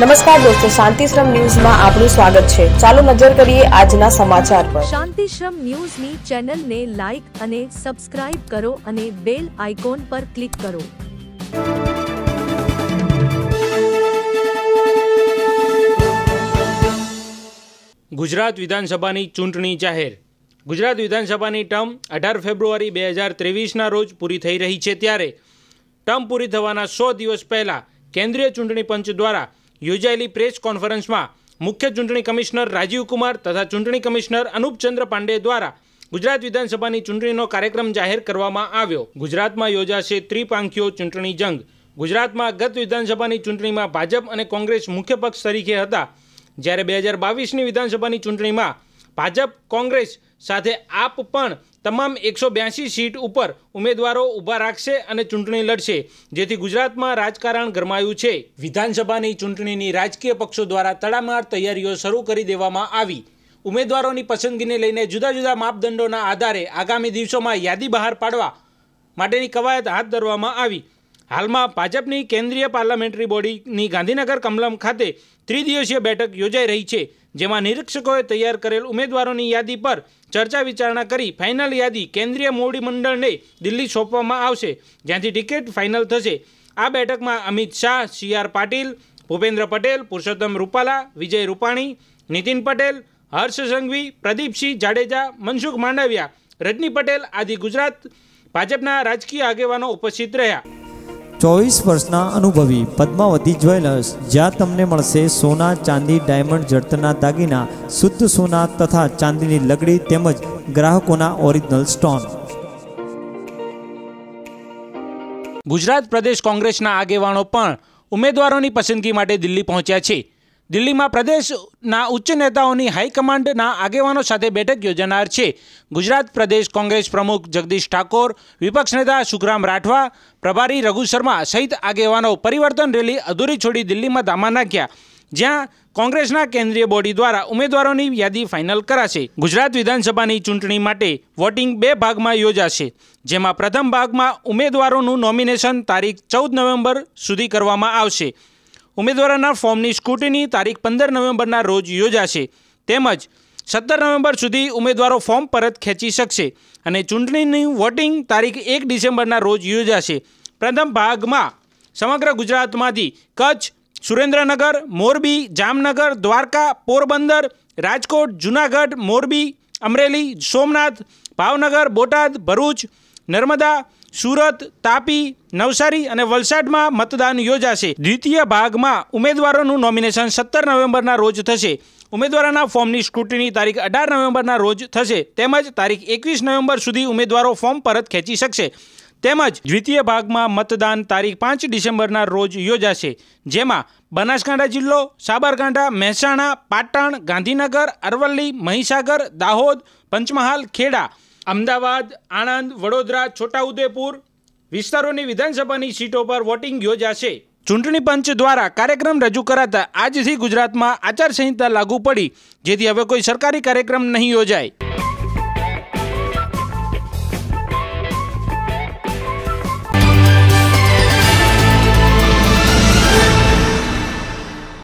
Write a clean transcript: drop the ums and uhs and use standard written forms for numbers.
नमस्कार दोस्तों, शांतिश्रम न्यूज में आपनु स्वागत छे। चालो नजर करिए आज ना समाचार पर। शांतिश्रम न्यूज नी चैनल ने लाइक अने सब्सक्राइब करो अने बेल आइकॉन पर क्लिक करो। गुजरात विधानसभानी चूंटणी जाहेर। गुजरात विधानसभानी टर्म 18 फेब्रुआरी 2023 रोज पूरी थई रही है। त्यारे टर्म पूरी थवाना 100 दिवस पहला केन्द्रीय चूंटणी पंच द्वारा योजायेली प्रेस कॉन्फरंस में मुख्य चूंटणी कमिश्नर राजीव कुमार तथा चूंटणी कमिश्नर अनूप चंद्र पांडे द्वारा गुजरात विधानसभानी चूंटणीनो कार्यक्रम जाहिर करवामां आव्यो। गुजरात में योजाशे त्रिपांखीय चूंटणी जंग। गुजरात में गत विधानसभानी चूंटणी में भाजप और कांग्रेस मुख्य पक्ष तरीके हता, જ્યારે 2022ની વિધાનસભાની ચૂંટણીમાં ભાજપ કોંગ્રેસ સાથે આપ પણ તમામ 182 સીટ ઉપર ઉમેદવારો ઊભા રાખશે અને ચૂંટણી લડશે, જેથી ગુજરાતમાં રાજકારણ ગરમાયું છે। વિધાનસભાની ચૂંટણીની રાજકીય પક્ષો દ્વારા તડામાર તૈયારીઓ શરૂ કરી દેવામાં આવી। ઉમેદવારોની પસંદગીને લઈને જુદા જુદા માપદંડોના આધારે આગામી દિવસોમાં યાદી બહાર પાડવા માટેની કવાયત હાથ ધરવામાં આવી। हाल में भाजपनी केन्द्रीय पार्लामेंटरी बॉडी गांधीनगर कमलम खाते त्रिदिवसीय बैठक योजाई रही है, जेमां निरीक्षकोए तैयार करेल उम्मीदवारोनी यादी पर चर्चा विचारणा करी फाइनल यादी केन्द्रीय मोवडीमंडल ने दिल्ही सौंपवामां आवशे, ज्यांथी टिकिट फाइनल थशे। आ बैठक में अमित शाह, CR पाटील, भूपेन्द्र पटेल, पुरुषोत्तम रूपाला, विजय रूपाणी, नितिन पटेल, हर्ष संघवी, प्रदीपसिंह जाडेजा, मनसुख मांडविया, रजनी पटेल आदि गुजरात भाजपना राजकीय आगेवानो उपस्थित रह्या। 24 वर्षना अनुभवी पद्मावती ज्वेलर्स, ज्यां तमने मळशे सोना, चांदी, डायमंड, जड़तना दागीना, शुद्ध सोना तथा चांदीनी लगड़ी तेमज ग्राहकोना ओरिजिनल स्टोन। गुजरात प्रदेश कांग्रेसना आगेवानो पण उमेदवारोनी पसंदगी माटे दिल्ही पहोंच्या छे। दिल्ली में प्रदेशना उच्च नेताओनी हाईकमांडना आगेवानों साथे बैठक योजनार छे। गुजरात प्रदेश कांग्रेस प्रमुख जगदीश ठाकोर, विपक्ष नेता सुखराम राठवा, प्रभारी रघु शर्मा सहित आगेवानों परिवर्तन रैली अधूरी छोड़ी दिल्ली में धामा नाख्या, ज्यां कांग्रेसना केन्द्रीय बॉडी द्वारा उम्मीदवारोनी यादी फाइनल कराशे। गुजरात विधानसभानी चूंटणी माटे वोटिंग 2 भागमां योजाशे, जेमां प्रथम भागमां उम्मीदवारोनुं नोमिनेशन तारीख 14 नवम्बर सुधी करवामां आवशे। उम्मीदवारोना फॉर्मनी स्कूटनी तारीख 15 नवम्बरना रोज योजाशे, तेमज 17 नवम्बर सुधी उम्मीदवारों फॉर्म परत खेची शकशे अने चूंटणीनी वोटिंग तारीख 1 डिसेम्बरना रोज योजाशे। प्रथम भाग में समग्र गुजरात में कच्छ, सुरेन्द्रनगर, मोरबी, जामनगर, द्वारका, पोरबंदर, राजकोट, जूनागढ़, मोरबी, अमरेली, सोमनाथ, भावनगर, बोटाद, भरूच, नर्मदा, सूरत, तापी, नवसारी और वलसाड में मतदान योजाशे। द्वितीय भाग में उम्मीदवारों नॉमिनेशन 17 नवम्बरना रोज थशे। उम्मीदवारों फॉर्मनी स्कूटनी तारीख 18 नवम्बरना रोज थशे, तेमज तारीख 21 नवम्बर सुधी उम्मीदवारों फॉर्म परत खेची शकशे। तेमज द्वितीय भाग में मतदान तारीख 5 डिसेम्बरना रोज योजाशे, जेमां बनासकांठा जिल्लो, साबरकांठा, महेसाणा, पाटण, गांधीनगर, अरवली, महीसागर, दाहोद, पंचमहाल, खेड़ा, अमदावाद, आणंद, वडोदरा, छोटाउदेपुर विस्तारोनी विधानसभानी सीटों पर वोटिंग योजाशे। चूंटणी पंच द्वारा कार्यक्रम रजू कराता आजथी गुजरात में आचार संहिता लागू पड़ी, जेथी हवे कोई सरकारी कार्यक्रम नहीं योजाय।